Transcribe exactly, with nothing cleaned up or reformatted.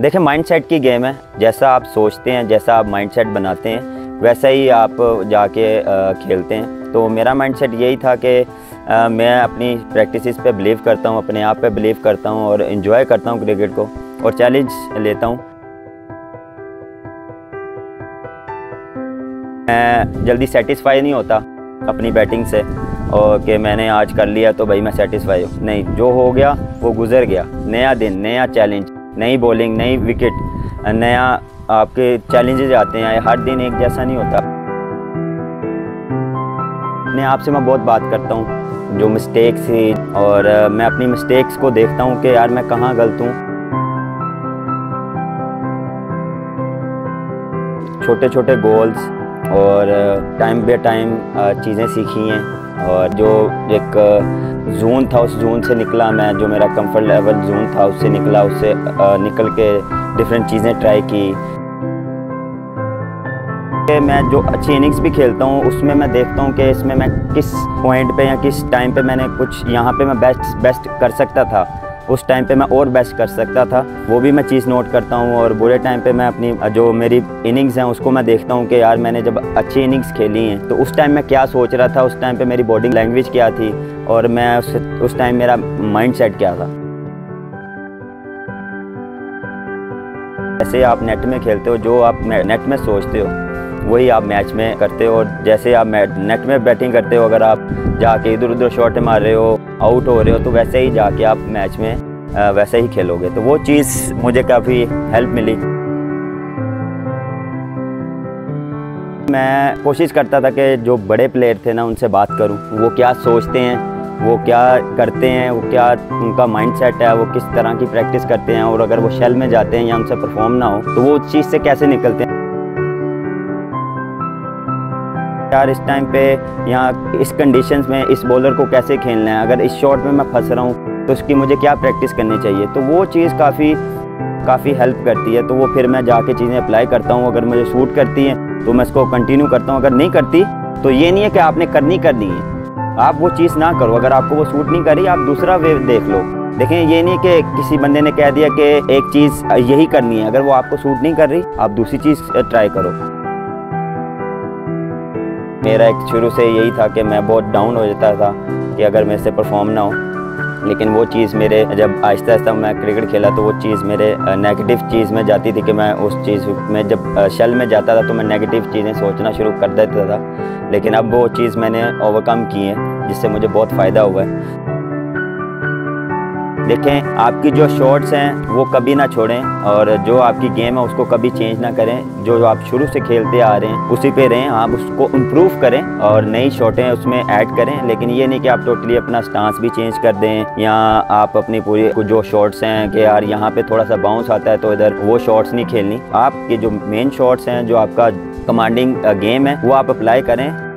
देखें, माइंडसेट की गेम है। जैसा आप सोचते हैं, जैसा आप माइंडसेट बनाते हैं, वैसा ही आप जाके खेलते हैं। तो मेरा माइंडसेट यही था कि मैं अपनी प्रैक्टिसेस पे बिलीव करता हूँ, अपने आप पे बिलीव करता हूँ और एंजॉय करता हूँ क्रिकेट को और चैलेंज लेता हूँ। मैं जल्दी सेटिस्फाई नहीं होता अपनी बैटिंग से, और कि मैंने आज कर लिया तो भाई मैं सेटिस्फाई हूँ, नहीं। जो हो गया वो गुजर गया। नया दिन, नया चैलेंज, नई बॉलिंग, नई विकेट, नया आपके चैलेंजेस आते हैं। हर दिन एक जैसा नहीं होता। अपने आप से मैं बहुत बात करता हूँ, जो मिस्टेक्स थी, और मैं अपनी मिस्टेक्स को देखता हूँ कि यार मैं कहाँ गलत हूँ। छोटे छोटे गोल्स और टाइम बे टाइम चीज़ें सीखी हैं, और जो एक जोन था उस जोन से निकला मैं। जो मेरा कंफर्ट लेवल जोन था उससे निकला, उससे निकल के डिफरेंट चीज़ें ट्राई की। मैं जो अच्छी इनिंग्स भी खेलता हूँ उसमें मैं देखता हूँ कि इसमें मैं किस पॉइंट पे या किस टाइम पे मैंने कुछ यहाँ पे मैं बेस्ट बेस्ट कर सकता था, उस टाइम पे मैं और बेस्ट कर सकता था। वो भी मैं चीज़ नोट करता हूँ, और बुरे टाइम पे मैं अपनी जो मेरी इनिंग्स हैं उसको मैं देखता हूँ कि यार मैंने जब अच्छी इनिंग्स खेली हैं तो उस टाइम मैं क्या सोच रहा था, उस टाइम पे मेरी बॉडी लैंग्वेज क्या थी, और मैं उस उस टाइम मेरा माइंडसेट क्या था। जैसे आप नेट में खेलते हो, जो आप नेट में सोचते हो वही आप मैच में करते हो। और जैसे आप नेट में बैटिंग करते हो, अगर आप जाके इधर उधर शॉट मार रहे हो, आउट हो रहे हो, तो वैसे ही जाके आप मैच में वैसे ही खेलोगे। तो वो चीज़ मुझे काफ़ी हेल्प मिली। मैं कोशिश करता था कि जो बड़े प्लेयर थे ना उनसे बात करूं, वो क्या सोचते हैं, वो क्या करते हैं, वो क्या उनका माइंडसेट है, वो किस तरह की प्रैक्टिस करते हैं, और अगर वो शेल में जाते हैं या उनसे परफॉर्म ना हो तो वो उस चीज़ से कैसे निकलते हैं। यार इस टाइम पे यहाँ इस कंडीशंस में इस बॉलर को कैसे खेलना है, अगर इस शॉट में मैं फंस रहा हूँ तो उसकी मुझे क्या प्रैक्टिस करनी चाहिए। तो वो चीज़ काफ़ी काफ़ी हेल्प करती है। तो वो फिर मैं जाके चीज़ें अप्लाई करता हूँ। अगर मुझे सूट करती है तो मैं इसको कंटिन्यू करता हूँ, अगर नहीं करती तो ये नहीं है कि आपने करनी करनी है। आप वो चीज़ ना करो, अगर आपको वो सूट नहीं करी आप दूसरा वे देख लो। देखें, ये नहीं कि किसी बंदे ने कह दिया कि एक चीज़ यही करनी है, अगर वो आपको सूट नहीं कर रही आप दूसरी चीज़ ट्राई करो। मेरा एक शुरू से यही था कि मैं बहुत डाउन हो जाता था कि अगर मेरे से परफॉर्म ना हो, लेकिन वो चीज़ मेरे जब आहिस्ता आहिस्ता मैं क्रिकेट खेला तो वो चीज़ मेरे नेगेटिव चीज़ में जाती थी कि मैं उस चीज़ में जब शेल में जाता था तो मैं नेगेटिव चीज़ें सोचना शुरू कर देता था। लेकिन अब वो चीज़ मैंने ओवरकम की है, जिससे मुझे बहुत फ़ायदा हुआ है। देखें, आपकी जो शॉट्स हैं वो कभी ना छोड़ें, और जो आपकी गेम है उसको कभी चेंज ना करें। जो आप शुरू से खेलते आ रहे हैं उसी पे रहें, आप उसको इम्प्रूव करें और नई शॉटें उसमें ऐड करें। लेकिन ये नहीं कि आप टोटली अपना स्टांस भी चेंज कर दें, या आप अपनी पूरी जो शॉट्स हैं कि यार यहाँ पे थोड़ा सा बाउंस आता है तो इधर वो शॉट्स नहीं खेलनी। आपके जो मेन शॉट्स हैं, जो आपका कमांडिंग गेम है, वो आप अप्लाई करें।